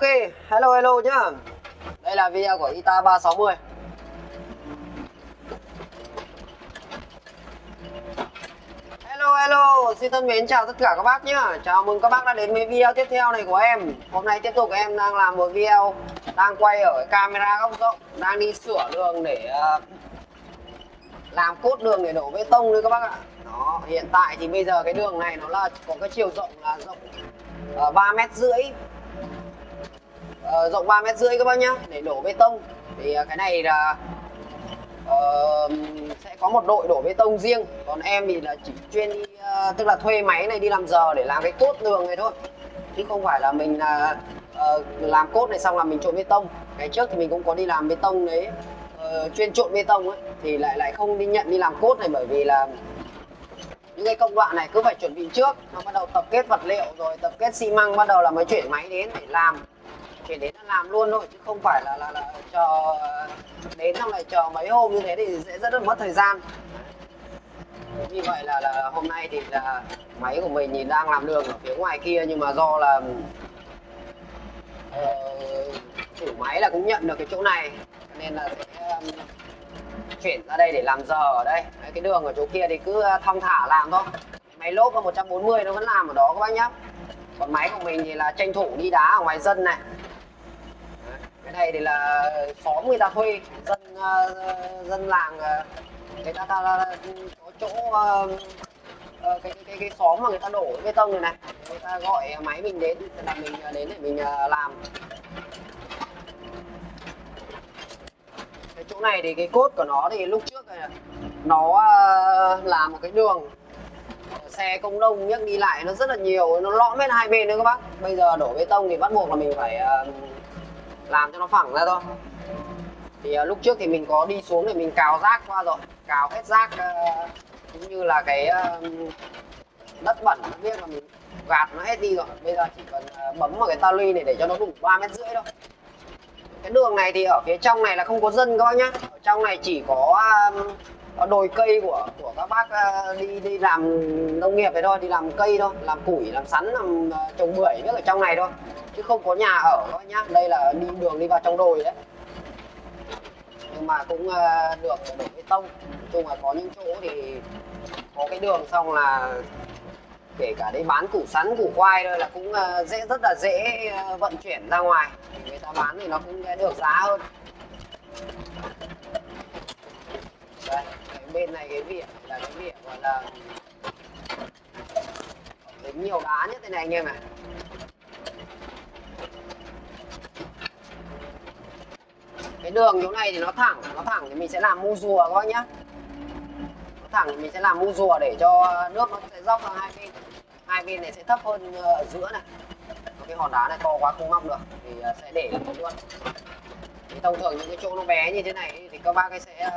Ok, hello hello nhá. Đây là video của Ita 360. Hello hello, xin thân mến chào tất cả các bác nhá. Chào mừng các bác đã đến với video tiếp theo này của em. Hôm nay tiếp tục em đang làm một video, đang quay ở camera góc rộng, đang đi sửa đường để làm cốt đường để đổ bê tông đấy các bác ạ. Đó, hiện tại thì bây giờ cái đường này nó là có cái chiều rộng là rộng 3,5 m. Rộng 3,5 m các bác nhá, để đổ bê tông thì cái này là sẽ có một đội đổ bê tông riêng, còn em thì là chỉ chuyên đi tức là thuê máy này đi làm giờ để làm cái cốt đường này thôi, chứ không phải là mình làm cốt này xong là mình trộn bê tông. Ngày trước thì mình cũng có đi làm bê tông đấy, chuyên trộn bê tông ấy, thì lại không đi nhận đi làm cốt này, bởi vì là những cái công đoạn này cứ phải chuẩn bị trước, nó bắt đầu tập kết vật liệu rồi tập kết xi măng, bắt đầu là mới chuyển máy đến để làm, chuyển đến là làm luôn thôi, chứ không phải là chờ đến xong lại chờ mấy hôm như thế thì sẽ rất là mất thời gian. Như vậy là hôm nay thì là máy của mình nhìn đang làm đường ở phía ngoài kia, nhưng mà do là chủ máy là cũng nhận được cái chỗ này nên là sẽ chuyển ra đây để làm giờ ở đây. Đấy, cái đường ở chỗ kia thì cứ thong thả làm thôi, máy lốp là 140 nó vẫn làm ở đó các bác nhá. Còn máy của mình thì là tranh thủ đi đá ở ngoài dân này. Đấy, cái này thì là xóm người ta thuê, dân làng người ta có chỗ cái xóm mà người ta đổ bê tông này này, người ta gọi máy mình đến, là mình đến để mình làm. Cái chỗ này thì cái cốt của nó thì lúc trước này, nó là một cái đường xe công nông nhắc đi lại nó rất là nhiều, nó lõm hết hai bên nữa các bác. Bây giờ đổ bê tông thì bắt buộc là mình phải làm cho nó phẳng ra thôi. Thì lúc trước thì mình có đi xuống để mình cào rác qua rồi, cào hết rác cũng như là cái đất bẩn không biết là mình gạt nó hết đi rồi. Bây giờ chỉ cần bấm vào cái ta luy này để cho nó đủ 3,5 m thôi. Cái đường này thì ở phía trong này là không có dân các bác nhá, ở trong này chỉ có đồi cây của các bác đi làm nông nghiệp này thôi, đi làm cây thôi, làm củi, làm sắn, làm trồng bưởi nữa ở trong này thôi, chứ không có nhà ở các bác nhá. Đây là đi đường đi vào trong đồi đấy, nhưng mà cũng được đổ bê tông. Nói chung là có những chỗ thì có cái đường xong là kể cả đấy bán củ sắn, củ khoai thôi là cũng rất là dễ vận chuyển ra ngoài, người ta bán thì nó cũng được giá hơn. Đây, cái bên này cái vỉa là cái vỉa gọi là dính nhiều đá nhất thế này anh em này. Cái đường chỗ này thì nó thẳng thì mình sẽ làm mu rùa các bác nhá. Để cho nước nó sẽ dốc sang hai bên. Hai bên này sẽ thấp hơn ở giữa này. Cái hòn đá này to quá không móc được thì sẽ để luôn. Thì thông thường những cái chỗ nó bé như thế này thì các bác ấy sẽ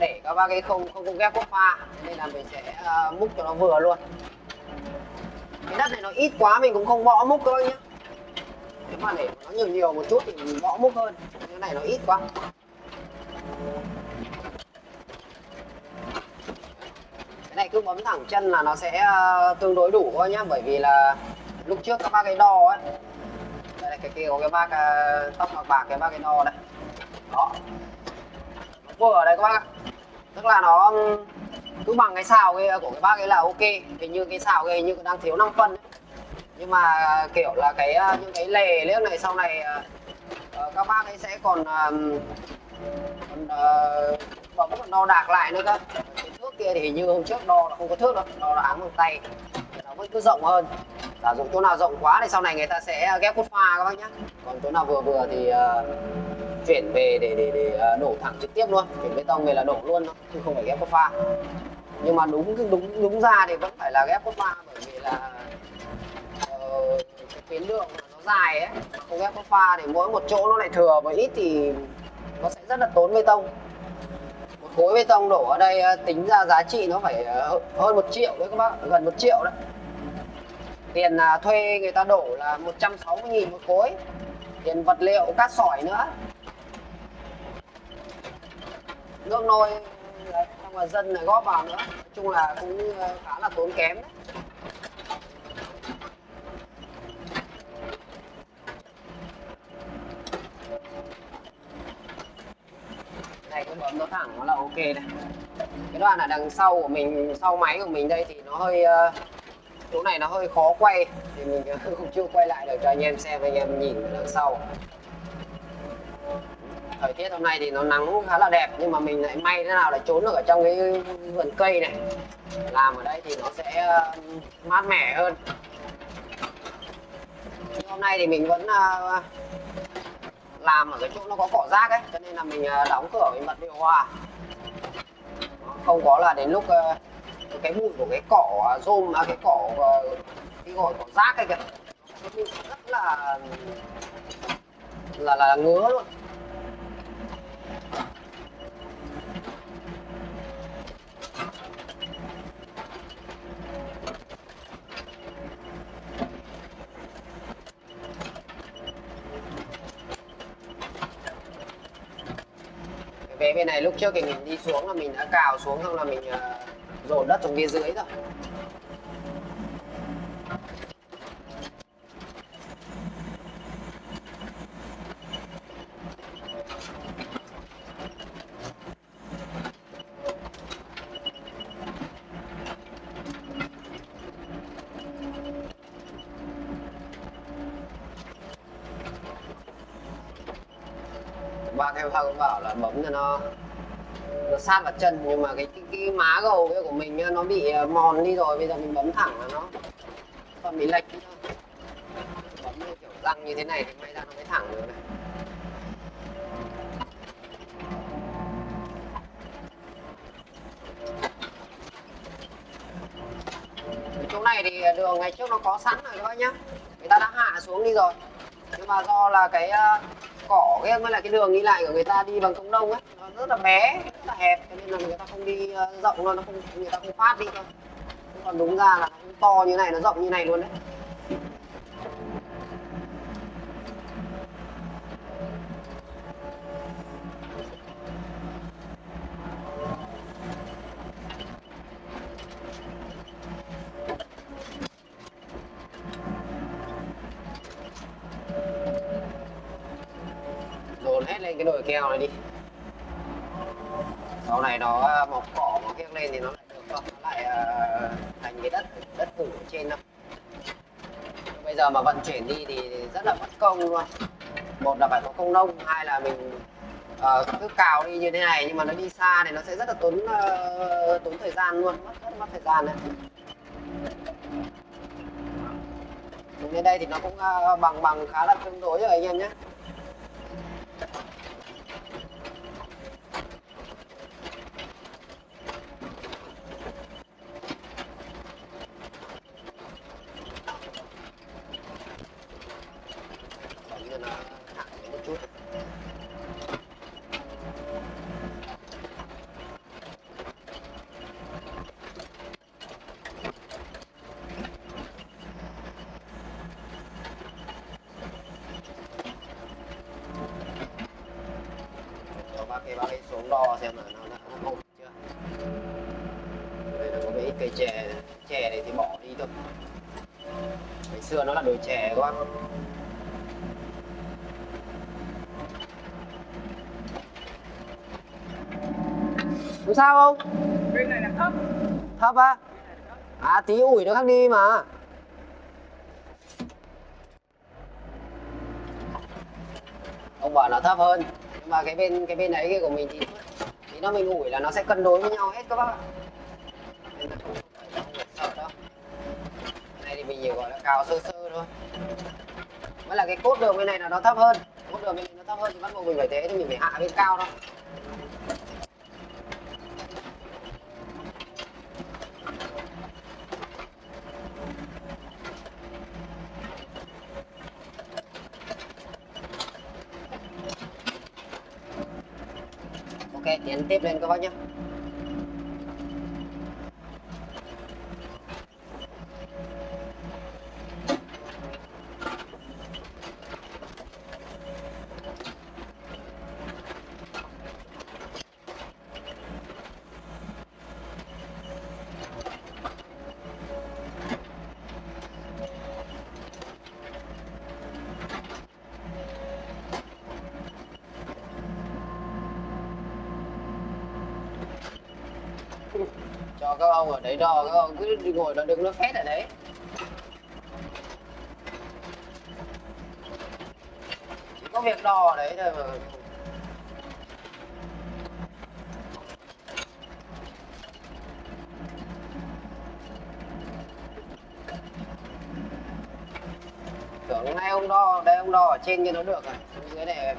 để các bác ấy không ghép cốt pha, nên là mình sẽ múc cho nó vừa luôn. Cái đất này nó ít quá mình cũng không bỏ múc thôi nhá. Nếu mà để nó nhiều một chút thì mình bỏ múc hơn. Cái này nó ít quá. Cái này cứ bấm thẳng chân là nó sẽ tương đối đủ thôi nhá, bởi vì là lúc trước các bác ấy đo ấy. Đây là cái kia có cái bác tóc bạc bạc, cái bác ấy đo đây. Đó. Nó vừa ở đây các bác ạ. Tức là nó cứ bằng cái xào kia của cái bác ấy là ok. Hình như cái xào kia như đang thiếu 5 phân ấy. Nhưng mà kiểu là cái những cái lề liếc này sau này các bác ấy sẽ còn đo đạc lại nữa cơ. Cái thước kia thì hình như hôm trước đo là không có thước đâu, đo là áng bằng tay, nó vẫn cứ rộng hơn. Giả dụ chỗ nào rộng quá thì sau này người ta sẽ ghép cốt pha các bác nhé. Còn chỗ nào vừa thì chuyển về để đổ thẳng trực tiếp luôn, chuyển bê tông về là đổ luôn thôi, chứ không phải ghép cốt pha. Nhưng mà đúng ra thì vẫn phải là ghép cốt pha, bởi vì là cái tuyến đường nó dài ấy, không ghép cốt pha thì mỗi một chỗ nó lại thừa và ít thì nó sẽ rất là tốn bê tông. Một khối bê tông đổ ở đây tính ra giá trị nó phải hơn 1 triệu đấy các bác, gần 1 triệu đấy. Tiền thuê người ta đổ là 160.000 một khối, tiền vật liệu cát sỏi nữa, nước nôi đấy, xong rồi dân này góp vào nữa. Nói chung là cũng khá là tốn kém đấy. nó thẳng nó là ok này. Cái đoạn ở đằng sau của mình, sau máy của mình đây thì nó hơi chỗ này nó hơi khó quay thì mình cũng chưa quay lại được cho anh em xem, anh em nhìn ở đằng sau. Thời tiết hôm nay thì nó nắng khá là đẹp nhưng mà mình lại may thế nào lại trốn được ở trong cái vườn cây này, làm ở đây thì nó sẽ mát mẻ hơn. Nhưng hôm nay thì mình vẫn làm ở cái chỗ nó có cỏ rác ấy, cho nên là mình đóng cửa, mình bật điều hòa, không có là đến lúc cái bụi của cái cỏ rôm, cái cỏ cái gọi cỏ rác ấy kìa, cái bụi rất là ngứa luôn. Cái bên này lúc trước thì mình đi xuống là mình đã cào xuống, xong là mình dồn đất xuống phía dưới rồi. Bác em cũng bảo là bấm cho nó sát vào chân, nhưng mà cái má gầu kia của mình nó bị mòn đi rồi, bây giờ mình bấm thẳng là nó còn bị lệch đi thôi. Bấm như kiểu răng như thế này thì may ra nó mới thẳng được này. Ở chỗ này thì đường ngày trước nó có sẵn rồi các bác nhá, người ta đã hạ xuống đi rồi, nhưng mà do là cái cỏ cái mới là cái đường đi lại của người ta đi bằng công nông ấy, nó rất là bé, rất là hẹp, cho nên là người ta không đi rộng luôn, nó không, người ta không phát đi thôi. Còn đúng ra là nó to như này, nó rộng như này luôn đấy. Hết lên cái đồi keo này đi, sau này nó mọc cỏ mọc kiếng lên thì nó lại được không, nó lại thành cái đất củ ở trên đâu. Bây giờ mà vận chuyển đi thì rất là mất công luôn, một là phải có công nông, hai là mình cứ cào đi như thế này nhưng mà nó đi xa thì nó sẽ rất là tốn thời gian luôn, rất mất thời gian đấy. Đúng như đây thì nó cũng bằng khá là tương đối rồi anh em nhé. Bác ấy xuống đo xem là nó ổn chưa. Đây là có mấy cây chè, chè này thì bỏ đi thôi. Ngày xưa nó là đồi chè các bác. Làm sao không? Bên này là thấp. Thấp á? À tí ủi nó khác đi mà. Ông bảo nó thấp hơn. Và cái bên đấy kia của mình thì nó mình ủi là nó sẽ cân đối với nhau hết các bác ạ. Nên là không sợ đâu. Cái này thì mình chỉ gọi là cào sơ sơ thôi. Mới là cái cốt đường bên này là nó thấp hơn, cốt đường bên này nó thấp hơn thì bắt buộc mình phải thế, thì mình phải hạ bên cao thôi. Ok, tiến tiếp lên các bác nhé. các ông ở đấy đo, các ông cứ ngồi đó đừng nó phét ở đấy. Chỉ có việc đo ở đấy thôi mà. Tưởng nay ông đo, đây ông đo ở trên kia nó được rồi, dưới này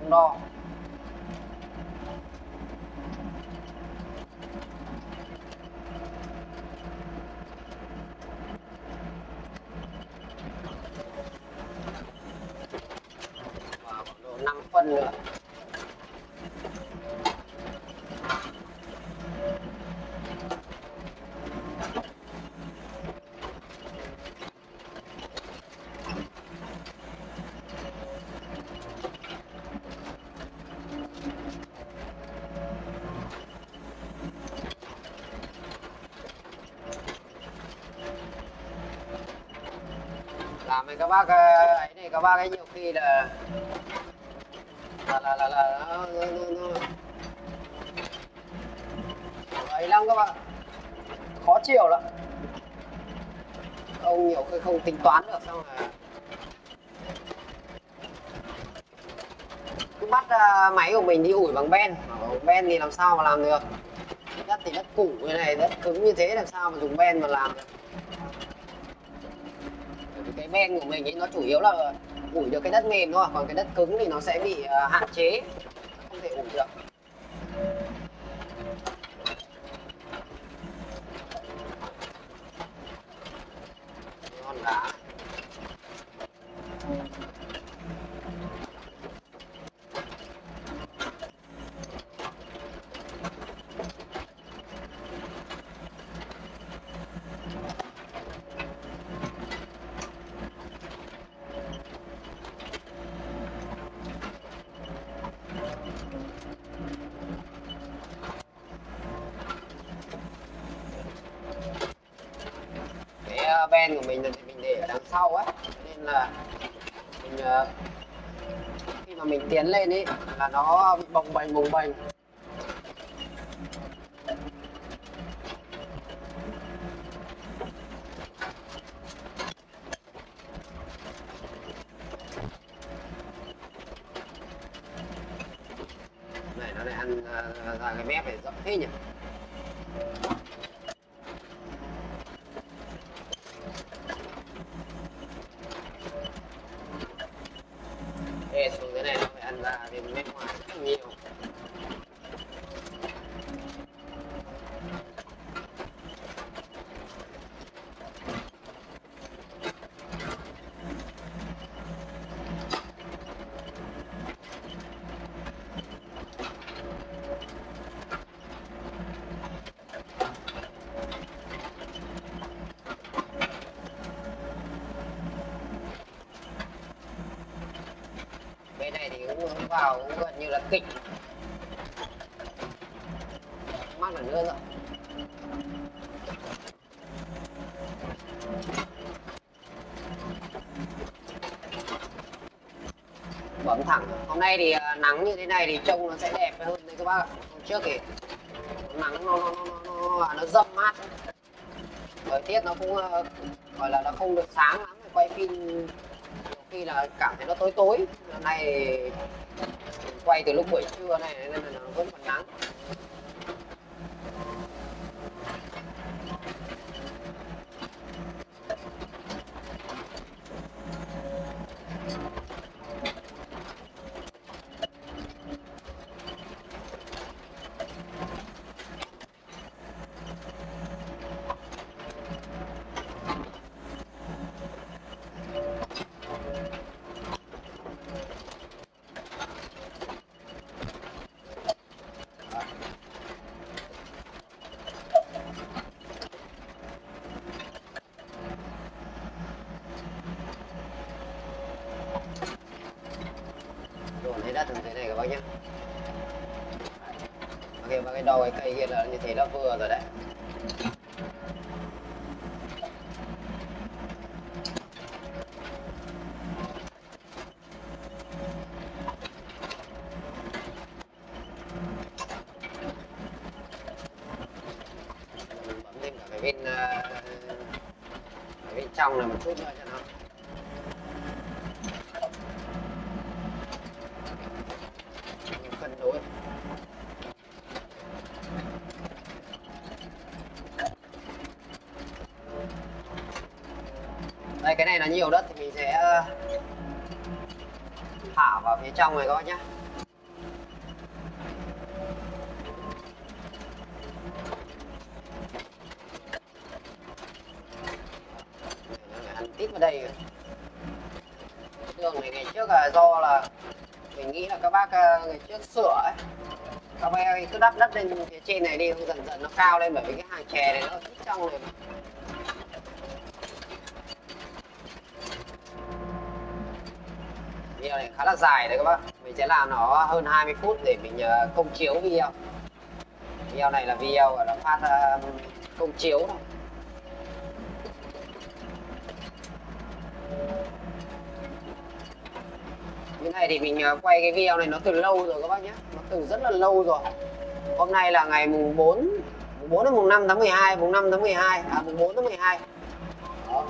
ông đo. Nữa. Làm mấy các bác ấy này, các bác ấy nhiều khi là ấy lắm các bạn, khó chịu lắm. Ông nhiều khi không tính toán được, xong rồi cứ bắt máy của mình đi ủi bằng ben. Bằng ben thì làm sao mà làm được, đất thì đất cũ như này, đất cứng như thế làm sao mà dùng ben mà làm được. Cái ben của mình ấy nó chủ yếu là ủi được cái đất mềm thôi, còn cái đất cứng thì nó sẽ bị hạn chế, không thể ủi được. Ngon cả. Ben của mình là mình để ở đằng sau ấy, nên là mình, khi mà mình tiến lên ấy là nó bị bồng bềnh. Này nó lại ăn ra cái mép này rộng thế nhỉ. Vào cũng gần như là kịch, mắc là nữa rồi. Bấm thẳng. Hôm nay thì nắng như thế này thì trông nó sẽ đẹp hơn đấy các bác ạ. Hôm trước thì nắng nó râm mát, thời tiết nó cũng gọi là nó không được sáng lắm, quay phim khi là cảm thấy nó tối tối. Hôm nay quay từ lúc buổi trưa này nên là nó vẫn còn nắng. Thế này các bác nhé. Ok, và cái đầu cái cây kia là như thế là vừa rồi đấy. trong này một chút nữa cho nó. Cân đối. Đây, cái này là nhiều đất thì mình sẽ thả vào phía trong này các bác nhé. Tít vào đây rồi. Đường này ngày trước là do là mình nghĩ là các bác ngày trước sửa ấy, các bác cứ đắp đất lên phía trên này đi, dần dần nó cao lên, bởi vì cái hàng chè này nó ở trong này mà. Video này khá là dài đấy các bác, mình sẽ làm nó hơn 20 phút để mình công chiếu video. Video này là video là phát công chiếu thôi. Bên này thì mình quay cái video này nó từ lâu rồi các bác nhé, nó từ rất là lâu rồi. Hôm nay là ngày mùng 4 tháng 12. Đó.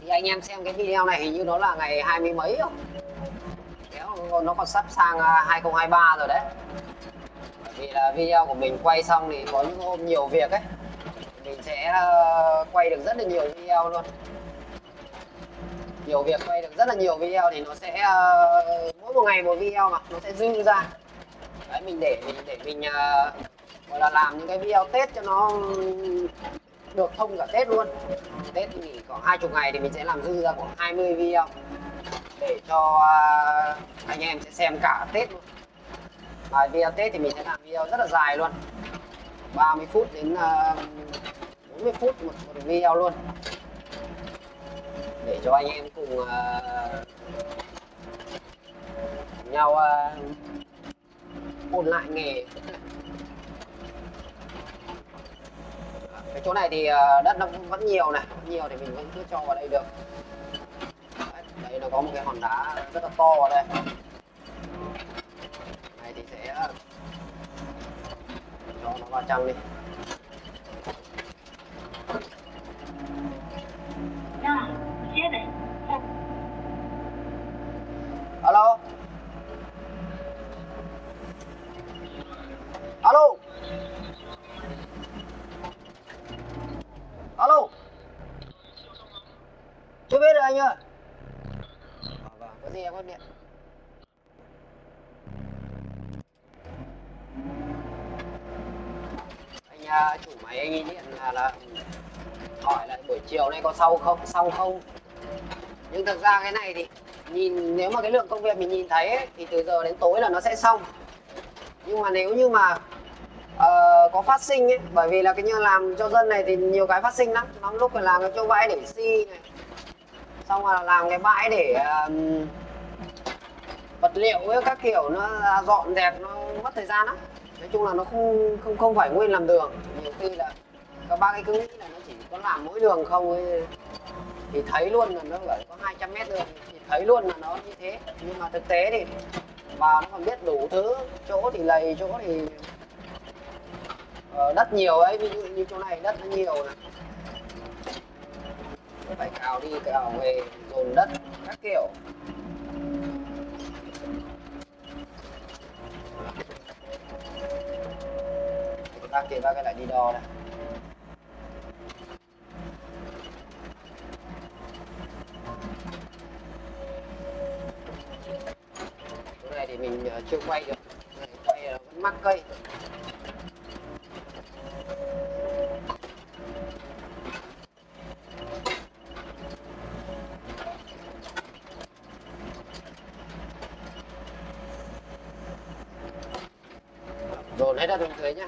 Thì anh em xem cái video này hình như nó là ngày 20 mấy không? Nó còn sắp sang 2023 rồi đấy. Bởi vì là video của mình quay xong thì có những hôm nhiều việc ấy, mình sẽ quay được rất là nhiều video luôn. Nhiều việc quay được rất là nhiều video thì nó sẽ mỗi một ngày một video mà nó sẽ dư ra. Đấy, mình để mình gọi là làm những cái video Tết cho nó được thông cả Tết luôn. Tết thì nghỉ khoảng 20 ngày thì mình sẽ làm dư ra khoảng 20 video để cho anh em sẽ xem cả Tết luôn. Và video Tết thì mình sẽ làm video rất là dài luôn, 30 phút đến 40 phút một video luôn, để cho anh em cùng nhau ôn lại nghề. Cái chỗ này thì đất nó vẫn nhiều này, thì mình vẫn cứ cho vào đây được. Đấy, nó có một cái hòn đá rất là to vào đây. Này thì sẽ cho nó vào trong đi. Alo. Alo. Alo. Chưa biết rồi anh ơi. Có gì em có điện. Anh chủ máy anh ấy điện là hỏi là buổi chiều nay có xong không? Nhưng thực ra cái này thì nhìn nếu mà cái lượng công việc mình nhìn thấy ấy, thì từ giờ đến tối là nó sẽ xong. Nhưng mà nếu như mà có phát sinh ấy, bởi vì là cái như làm cho dân này thì nhiều cái phát sinh lắm. Lắm lúc phải làm cái chỗ bãi để xi này, xong là làm cái bãi để vật liệu ấy, các kiểu nó dọn dẹp nó mất thời gian lắm. Nói chung là nó không phải nguyên làm đường. Nhiều khi là các bác ấy cứ nghĩ là nó chỉ có làm mỗi đường không ấy, thì thấy luôn là nó có 200 mét đường thì thấy luôn là nó như thế. Nhưng mà thực tế thì vào nó còn biết đủ thứ, chỗ thì lầy, chỗ thì đất nhiều ấy, ví dụ như chỗ này đất nó nhiều này, phải cào đi cào về dồn đất các kiểu. Bác kia bác lại đi đo này. Thì mình chưa quay được, quay là vẫn mắc cây. Dồn hết ra bên dưới nhá.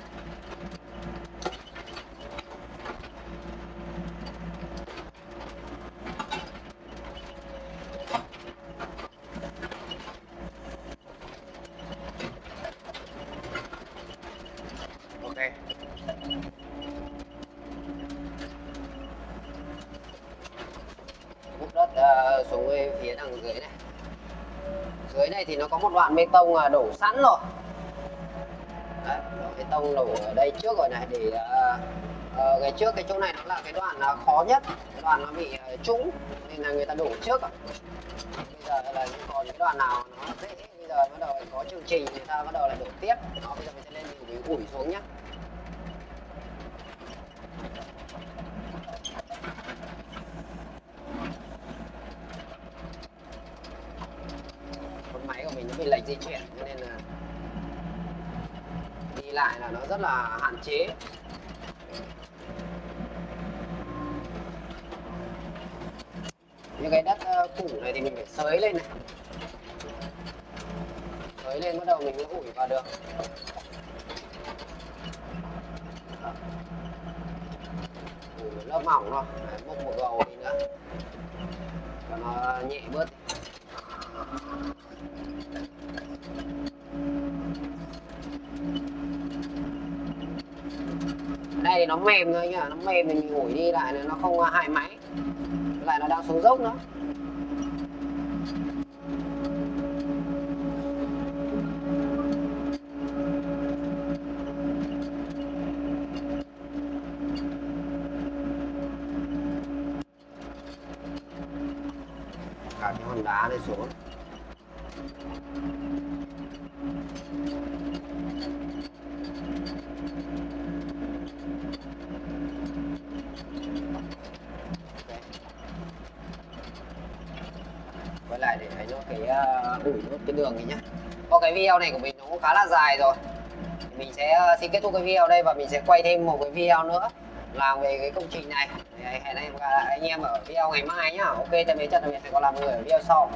Thì nó có một đoạn bê tông đổ sẵn rồi. Đấy, bê tông đổ ở đây trước rồi này, để Ngày trước cái chỗ này nó là cái đoạn khó nhất, đoạn nó bị trũng nên là người ta đổ trước rồi. Bây giờ là còn cái đoạn nào nó dễ, bây giờ bắt đầu có chương trình người ta bắt đầu là đổ tiếp. Đó, bây giờ mình sẽ lên mình ủi xuống nhé. Con máy của mình nó bị lệch di chuyển cho nên là đi lại là nó rất là hạn chế. Những cái đất củ này thì mình phải xới lên này, xới lên bắt đầu mình mới ủi vào được. Ủi lớp mỏng thôi, múc một gầu đi nữa cho nó nhẹ bớt. Ở đây thì nó mềm thôi nhá, nó mềm thì mình ủi đi lại là nó không hại máy. Lại nó đang xuống dốc nữa. Cả những hòn đá này xuống. Để thấy nó cái ủi nốt cái đường này nhá. Có cái video này của mình nó cũng khá là dài rồi. Thì mình sẽ xin kết thúc cái video đây và mình sẽ quay thêm một cái video nữa làm về cái công trình này. Hẹn anh em ở video ngày mai nhá. Ok, tạm biệt, chào tạm biệt, hẹn gặp lại mọi người ở video sau.